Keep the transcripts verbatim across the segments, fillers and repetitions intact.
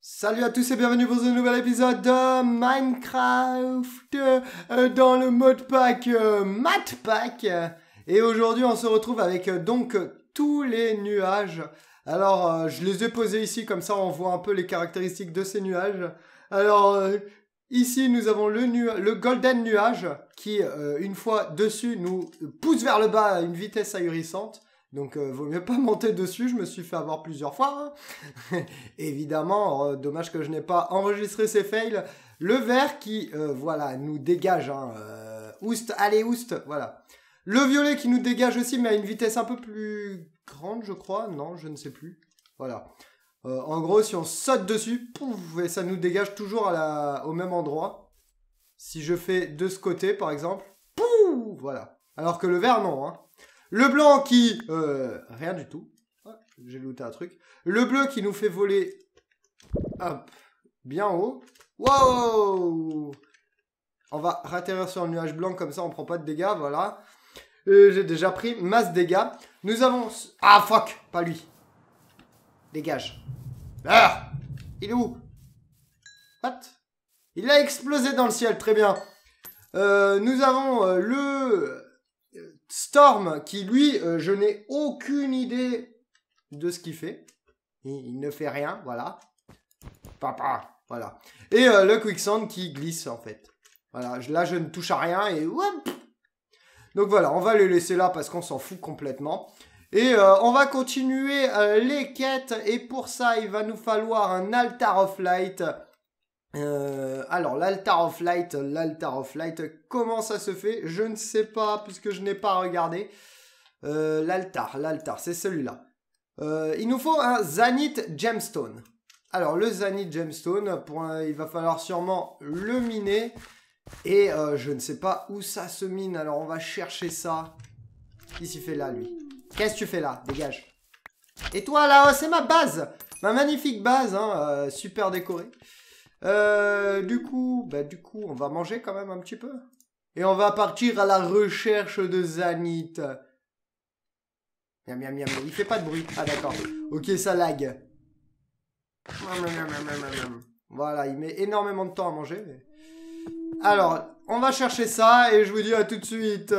Salut à tous et bienvenue pour ce nouvel épisode de Minecraft euh, dans le mode pack euh, Madpack. Et aujourd'hui on se retrouve avec euh, donc tous les nuages. Alors euh, je les ai posés ici comme ça on voit un peu les caractéristiques de ces nuages. Alors euh, ici nous avons le, nu le golden nuage qui euh, une fois dessus nous pousse vers le bas à une vitesse ahurissante. Donc euh, vaut mieux pas monter dessus, je me suis fait avoir plusieurs fois. Hein. Évidemment, euh, dommage que je n'ai pas enregistré ces fails. Le vert qui, euh, voilà, nous dégage. Hein, euh, oust, allez oust, voilà. Le violet qui nous dégage aussi, mais à une vitesse un peu plus grande, je crois. Non, je ne sais plus. Voilà. Euh, en gros, si on saute dessus, pouf, et ça nous dégage toujours à la... au même endroit. Si je fais de ce côté, par exemple, pouf, voilà. Alors que le vert, non, hein. Le blanc qui... Euh, rien du tout. Oh, j'ai looté un truc. Le bleu qui nous fait voler... Hop. Bien haut. Wow. On va atterrir sur le nuage blanc comme ça, on prend pas de dégâts, voilà. Euh, j'ai déjà pris masse dégâts. Nous avons... Ah, fuck. Pas lui. Dégage. Ah. Il est où? What? Il a explosé dans le ciel, très bien. Euh, nous avons euh, le... Storm, qui lui, euh, je n'ai aucune idée de ce qu'il fait. Il, il ne fait rien, voilà. Papa, voilà. Et euh, le Quicksand qui glisse, en fait. Voilà, je, là, je ne touche à rien et... Whoop. Donc voilà, on va les laisser là parce qu'on s'en fout complètement. Et euh, on va continuer euh, les quêtes. Et pour ça, il va nous falloir un Altar of Light. Euh, alors l'Altar of Light, l'Altar of Light, comment ça se fait? Je ne sais pas puisque je n'ai pas regardé. Euh, l'Altar, l'Altar, c'est celui-là. Euh, il nous faut un Zanite Gemstone. Alors le Zanite Gemstone, pour un, il va falloir sûrement le miner. Et euh, je ne sais pas où ça se mine, alors on va chercher ça. Qu'est-ce qu'il fait là lui? Qu'est-ce que tu fais là? Dégage. Et toi là, c'est ma base. Ma magnifique base, hein, euh, super décorée. Euh, du coup, bah du coup, on va manger quand même un petit peu. Et on va partir à la recherche de Zanite. Miam, miam, miam. Il fait pas de bruit. Ah d'accord. Ok, ça lag. Voilà, il met énormément de temps à manger. Mais... Alors, on va chercher ça et je vous dis à tout de suite.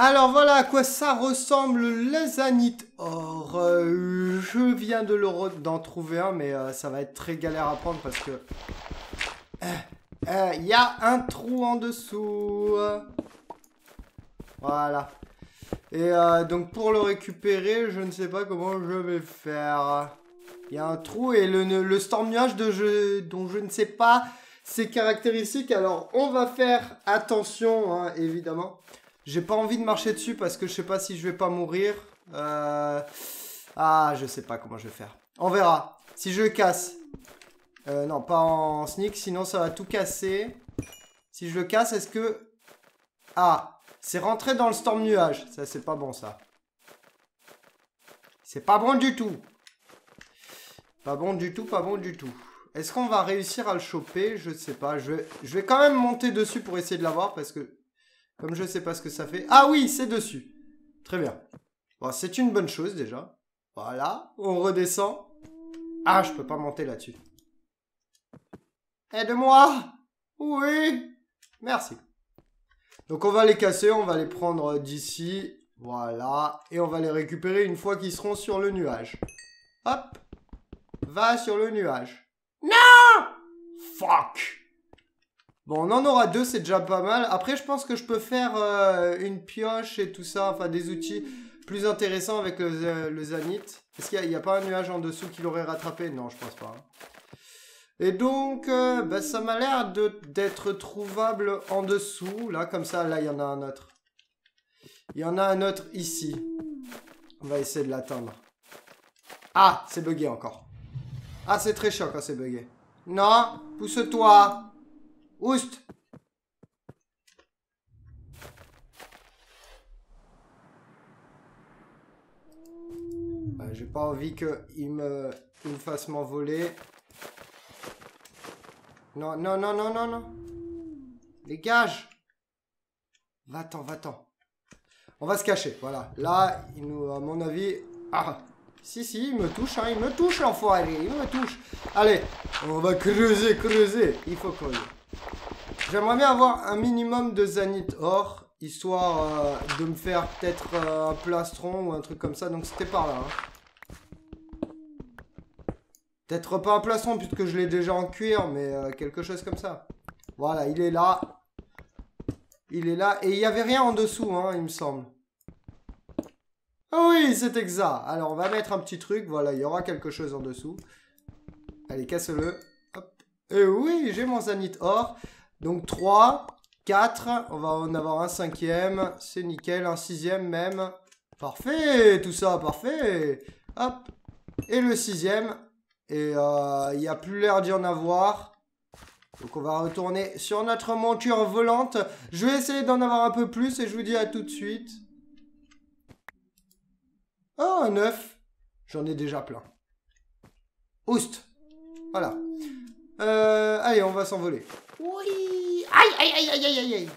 Alors voilà à quoi ça ressemble le Zanite Or. Euh, je viens de l'euro d'en trouver un, mais euh, ça va être très galère à prendre parce que il euh, euh, y a un trou en dessous. Voilà. Et euh, donc pour le récupérer, je ne sais pas comment je vais faire. Il y a un trou et le, le storm nuage de jeu dont je ne sais pas ses caractéristiques. Alors on va faire attention, hein, évidemment. J'ai pas envie de marcher dessus parce que je sais pas si je vais pas mourir. Euh... Ah, je sais pas comment je vais faire. On verra. Si je casse... Euh, non, pas en sneak, sinon ça va tout casser. Si je le casse, est-ce que... Ah, C'est rentré dans le storm nuage. Ça, c'est pas bon, ça. C'est pas bon du tout. Pas bon du tout, pas bon du tout. Est-ce qu'on va réussir à le choper? Je sais pas. Je vais, je vais quand même monter dessus pour essayer de l'avoir parce que... Comme je sais pas ce que ça fait... Ah oui, c'est dessus. Très bien. Bon, c'est une bonne chose, déjà. Voilà. On redescend. Ah, je peux pas monter là-dessus. Aide-moi! Oui! Merci. Donc, on va les casser. On va les prendre d'ici. Voilà. Et on va les récupérer une fois qu'ils seront sur le nuage. Hop! Va sur le nuage. Non! Fuck! Bon, on en aura deux, c'est déjà pas mal. Après, je pense que je peux faire euh, une pioche et tout ça. Enfin, des outils plus intéressants avec le, euh, le Zanite. Est-ce qu'il n'y a, a pas un nuage en dessous qui l'aurait rattrapé? Non, je pense pas. Et donc, euh, bah, ça m'a l'air d'être trouvable en dessous. Là, comme ça, là, il y en a un autre. Il y en a un autre ici. On va essayer de l'atteindre. Ah, c'est bugué encore. Ah, c'est très chiant quand c'est bugué. Non, pousse-toi. Oust. Bah, j'ai pas envie qu'il me, il me fasse m'envoler. Non, non, non, non, non, non. Dégage. Va-t'en, va-t'en. On va se cacher, voilà. Là, il nous, à mon avis... Ah. Si, si, il me touche, hein, il me touche, l'enfoiré, il me touche. Allez, on va creuser, creuser. Il faut creuser. J'aimerais bien avoir un minimum de Zanite or, histoire euh, de me faire peut-être euh, un plastron ou un truc comme ça. Donc c'était par là. Hein. Peut-être pas un plastron puisque je l'ai déjà en cuir, mais euh, quelque chose comme ça. Voilà, il est là. Il est là. Et il n'y avait rien en dessous, hein, il me semble. Ah oui, c'est exact. Alors, on va mettre un petit truc. Voilà, il y aura quelque chose en dessous. Allez, casse-le. Et oui, j'ai mon Zanite or. Donc, trois, quatre. On va en avoir un cinquième. C'est nickel. Un sixième même. Parfait. Tout ça, parfait. Hop. Et le sixième. Et euh, il n'y a plus l'air d'y en avoir. Donc, on va retourner sur notre monture volante. Je vais essayer d'en avoir un peu plus. Et je vous dis à tout de suite. Oh, un œuf. J'en ai déjà plein. Oust. Voilà. Euh, allez, on va s'envoler. Oui. Aïe, aïe, aïe, aïe, aïe, aïe.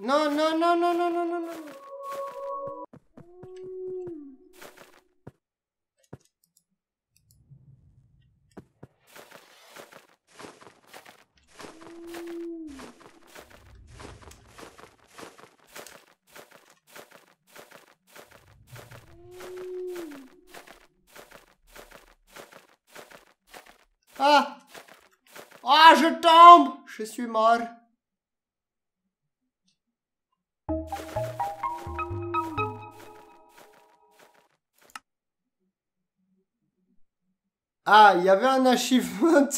Non, non, non, non, non, non, non, non. Ah! Ah, je tombe! Je suis mort. Ah, il y avait un achievement.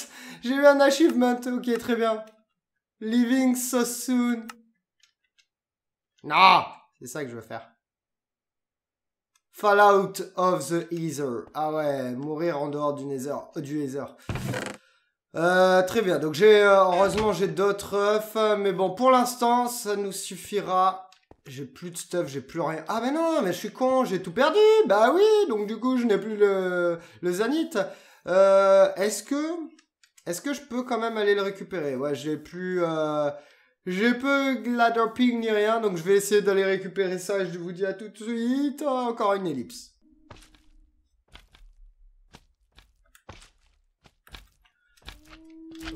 J'ai eu un achievement. Ok, très bien. Leaving so soon. Non! C'est ça que je veux faire. Fallout of the Ether. Ah ouais, mourir en dehors du Nether. Oh, du Nether. Euh, très bien, donc j'ai euh, heureusement j'ai d'autres œufs, mais bon pour l'instant ça nous suffira. J'ai plus de stuff, j'ai plus rien. Ah mais non, mais je suis con, j'ai tout perdu. Bah oui, donc du coup je n'ai plus le, le Zanite. Euh, est-ce que est-ce que je peux quand même aller le récupérer? Ouais, j'ai plus euh, j'ai peu ladder ping ni rien, donc je vais essayer d'aller récupérer ça. Et je vous dis à tout de suite. Encore une ellipse.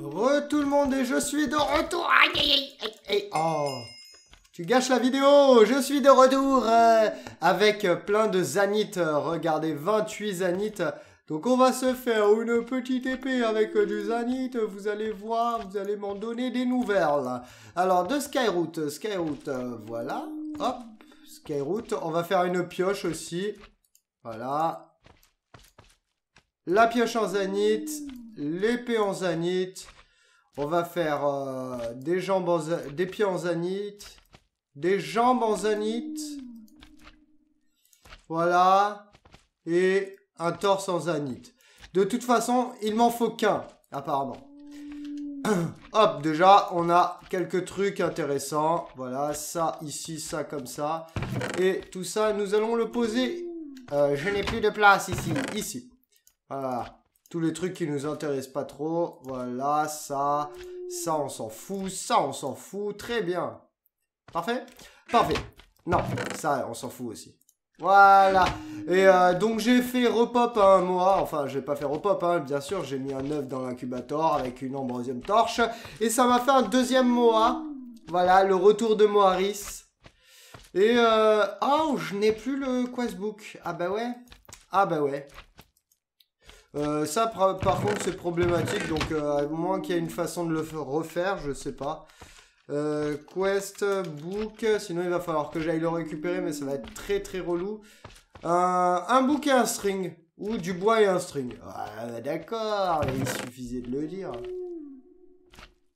Re tout le monde et je suis de retour. Aïe aïe aïe aïe. Oh, tu gâches la vidéo. Je suis de retour euh, avec plein de Zanite. Regardez, vingt-huit Zanite. Donc on va se faire une petite épée avec du Zanite. Vous allez voir, vous allez m'en donner des nouvelles. Alors de Skyroot, Skyroot, euh, voilà. Hop, Skyroot. On va faire une pioche aussi. Voilà. La pioche en Zanite. L'épée en Zanite. On va faire euh, des jambes en zanite, des pieds en Zanite. Des jambes en Zanite. Voilà. Et un torse en Zanite. De toute façon, il m'en faut qu'un, apparemment. Hop, déjà, on a quelques trucs intéressants. Voilà, ça ici, ça comme ça. Et tout ça, nous allons le poser. Euh, je n'ai plus de place ici. Ici. Voilà. Tous les trucs qui nous intéressent pas trop. Voilà, ça. Ça, on s'en fout. Ça, on s'en fout. Très bien. Parfait. Parfait. Non, ça, on s'en fout aussi. Voilà. Et euh, donc j'ai fait repop un Moa, enfin j'ai pas fait repop hein, bien sûr, j'ai mis un œuf dans l'incubateur avec une ambrosium torche et ça m'a fait un deuxième Moa. Voilà, le retour de Moaris. Et euh... oh, je n'ai plus le questbook. Ah bah ouais. Ah bah ouais. Euh, ça par contre c'est problématique, donc euh, à moins qu'il y ait une façon de le refaire, je sais pas. Euh, quest book, sinon il va falloir que j'aille le récupérer, mais ça va être très très relou. Euh, un book et un string, ou du bois et un string. Ah, d'accord, il suffisait de le dire.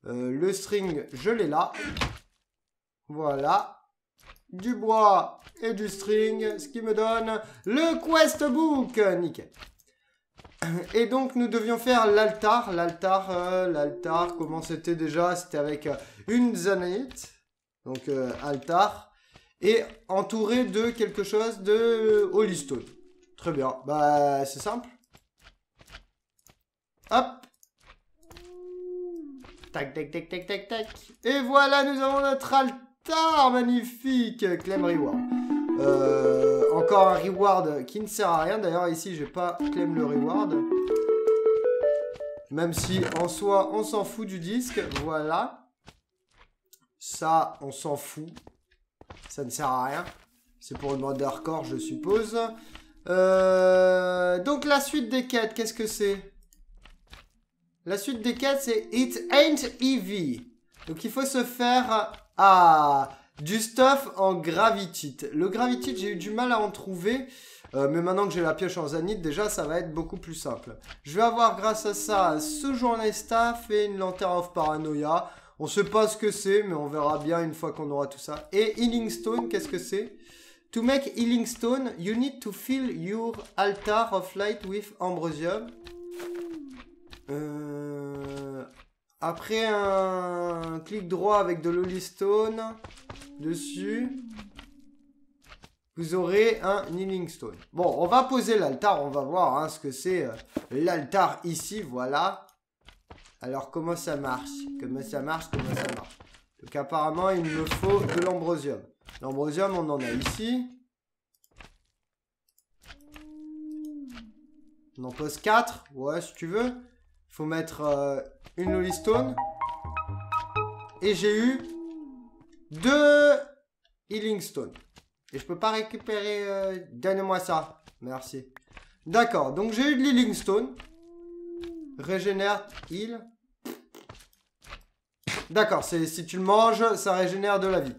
Euh, le string, je l'ai là. Voilà, du bois et du string, ce qui me donne le quest book, nickel. Et donc nous devions faire l'altar, l'altar, euh, l'altar, comment c'était déjà? C'était avec euh, une zanite, donc euh, altar, et entouré de quelque chose de holystone. Très bien, bah c'est simple. Hop. Tac, tac, tac, tac, tac, tac. Et voilà, nous avons notre altar magnifique, claim reward. Euh... Encore un reward qui ne sert à rien. D'ailleurs ici j'ai pas claim le reward. Même si en soi on s'en fout du disque. Voilà. Ça on s'en fout. Ça ne sert à rien. C'est pour le mode hardcore je suppose. Euh... Donc la suite des quêtes, qu'est-ce que c'est? La suite des quêtes c'est It Ain't Easy. Donc il faut se faire à... du stuff en gravitite. Le gravitite, j'ai eu du mal à en trouver. Euh, mais maintenant que j'ai la pioche en zanite, déjà, ça va être beaucoup plus simple. Je vais avoir grâce à ça ce journal staff et une lanterne of paranoia. On sait pas ce que c'est, mais on verra bien une fois qu'on aura tout ça. Et healing stone, qu'est-ce que c'est? To make healing stone, you need to fill your altar of light with ambrosium. Euh... Après un clic droit avec de l'holystone dessus, vous aurez un healing stone. Bon, on va poser l'altar, on va voir hein, ce que c'est euh, l'altar ici, voilà. Alors comment ça marche? Comment ça marche? Comment ça marche? Donc apparemment il me faut de l'ambrosium. L'ambrosium on en a ici. On en pose quatre, ouais si tu veux. Faut mettre euh, une holystone. Et j'ai eu deux healing stone. Et je peux pas récupérer... Euh... Donne-moi ça. Merci. D'accord. Donc j'ai eu de l'healing stone. Régénère, heal. D'accord. Si tu le manges, ça régénère de la vie.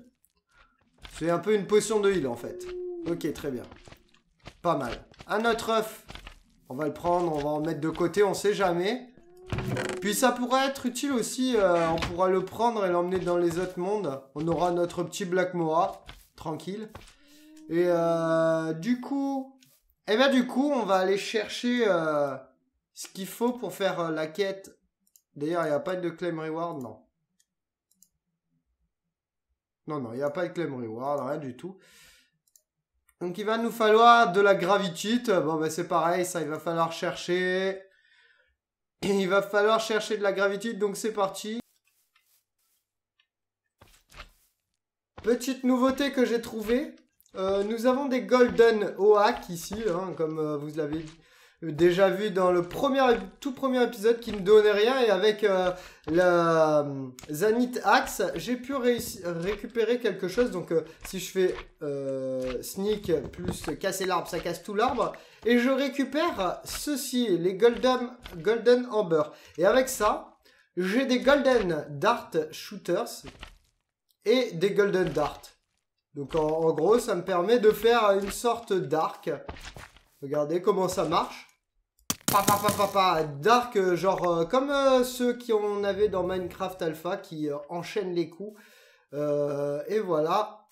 C'est un peu une potion de heal en fait. Ok, très bien. Pas mal. Un autre œuf. On va le prendre, on va en mettre de côté, on sait jamais. Puis ça pourrait être utile aussi, euh, on pourra le prendre et l'emmener dans les autres mondes. On aura notre petit Black Moa, tranquille. Et euh, du coup... Eh bien du coup, on va aller chercher euh, ce qu'il faut pour faire euh, la quête. D'ailleurs, il n'y a pas de claim reward, non. Non, non, il n'y a pas de claim reward, rien du tout. Donc il va nous falloir de la gravitite. Bon bah c'est pareil, ça il va falloir chercher... Il va falloir chercher de la gravitite, donc c'est parti. Petite nouveauté que j'ai trouvée. Euh, nous avons des Golden Oak ici, hein, comme euh, vous l'avez déjà vu dans le premier, tout premier épisode qui ne donnait rien. Et avec euh, la euh, Zanite Axe, j'ai pu ré récupérer quelque chose. Donc euh, si je fais euh, sneak plus casser l'arbre, ça casse tout l'arbre. Et je récupère ceci, les Golden, Golden Amber. Et avec ça, j'ai des Golden Dart Shooters et des Golden Dart. Donc en, en gros, ça me permet de faire une sorte d'arc. Regardez comment ça marche. Papa, papa, papa, d'arc, genre euh, comme euh, ceux qu'on avait dans Minecraft Alpha qui euh, enchaînent les coups. Euh, et voilà.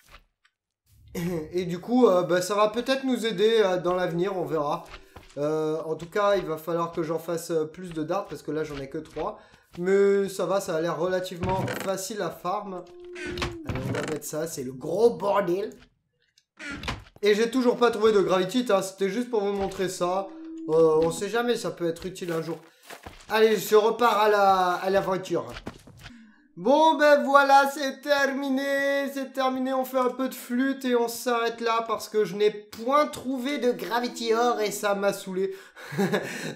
Et du coup, euh, bah, ça va peut-être nous aider euh, dans l'avenir, on verra. Euh, en tout cas, il va falloir que j'en fasse euh, plus de darts, parce que là, j'en ai que trois. Mais ça va, ça a l'air relativement facile à farm. Allez, on va mettre ça, c'est le gros bordel. Et j'ai toujours pas trouvé de gravitite, hein. C'était juste pour vous montrer ça. Euh, on sait jamais, ça peut être utile un jour. Allez, je repars à la, à l'aventure. Bon, ben voilà, c'est terminé. C'est terminé, on fait un peu de flûte et on s'arrête là parce que je n'ai point trouvé de Gravity Or et ça m'a saoulé.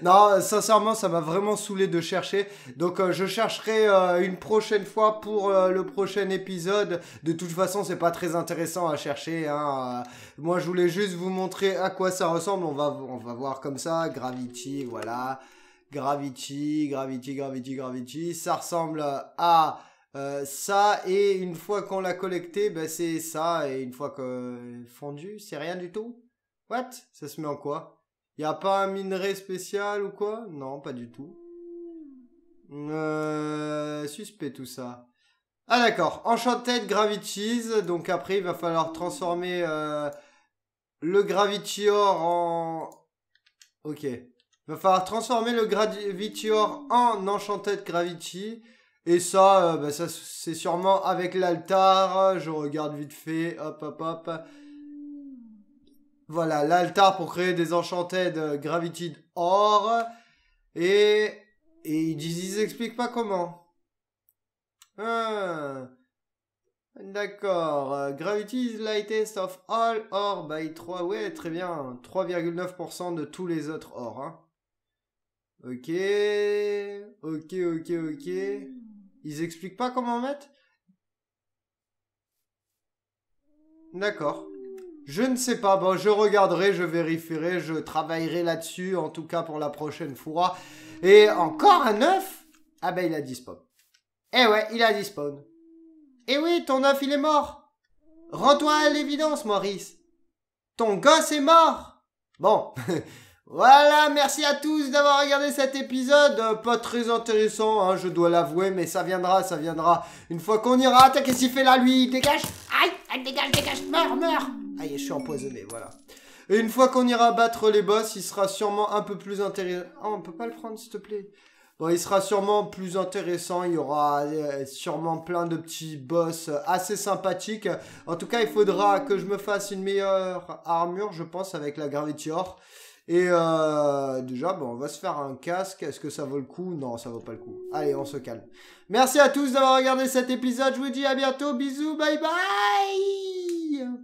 Non, sincèrement, ça m'a vraiment saoulé de chercher. Donc, euh, je chercherai euh, une prochaine fois pour euh, le prochain épisode. De toute façon, c'est pas très intéressant à chercher, hein. Euh, moi, je voulais juste vous montrer à quoi ça ressemble. On va, on va voir comme ça, Gravity, voilà. Gravity, Gravity, Gravity, Gravity, ça ressemble à euh, ça, et une fois qu'on l'a collecté, ben c'est ça, et une fois que fondu, c'est rien du tout. What? Ça se met en quoi? Y a pas un minerai spécial ou quoi? Non, pas du tout. Euh, suspect tout ça. Ah d'accord, Enchanted Gravities, donc après il va falloir transformer euh, le Gravity Or en... Ok. Il va falloir transformer le Gravity Or en Enchanted Gravity. Et ça, euh, bah ça c'est sûrement avec l'altar. Je regarde vite fait. Hop, hop, hop. Voilà, l'altar pour créer des Enchanted Gravity Or. Et, et ils disent, ils expliquent pas comment. Ah. D'accord. Uh, Gravity is lightest of all or by trois. Ouais, très bien. trois virgule neuf pour cent de tous les autres ors, hein. Ok, ok, ok, ok. Ils expliquent pas comment mettre? D'accord. Je ne sais pas. Bon, je regarderai, je vérifierai, je travaillerai là-dessus, en tout cas pour la prochaine fois. Et encore un œuf? Ah ben, il a dispawn. Eh ouais, il a dispawn. Eh oui, ton œuf, il est mort. Rends-toi à l'évidence, Moaris. Ton gosse est mort. Bon. Voilà, merci à tous d'avoir regardé cet épisode, pas très intéressant, hein, je dois l'avouer, mais ça viendra, ça viendra, une fois qu'on ira attaquer. S'il fait là, lui, dégage, aïe, aïe, dégage, dégage, meurs, meurs, aïe, je suis empoisonné, voilà. Et une fois qu'on ira battre les boss, il sera sûrement un peu plus intéressant. Ah, on peut pas le prendre, s'il te plaît. Bon, il sera sûrement plus intéressant, il y aura euh, sûrement plein de petits boss assez sympathiques. En tout cas, il faudra que je me fasse une meilleure armure, je pense, avec la Gravity Or. Et euh, déjà, bon, on va se faire un casque. Est-ce que ça vaut le coup? Non, ça vaut pas le coup. Allez, on se calme. Merci à tous d'avoir regardé cet épisode. Je vous dis à bientôt. Bisous, bye bye.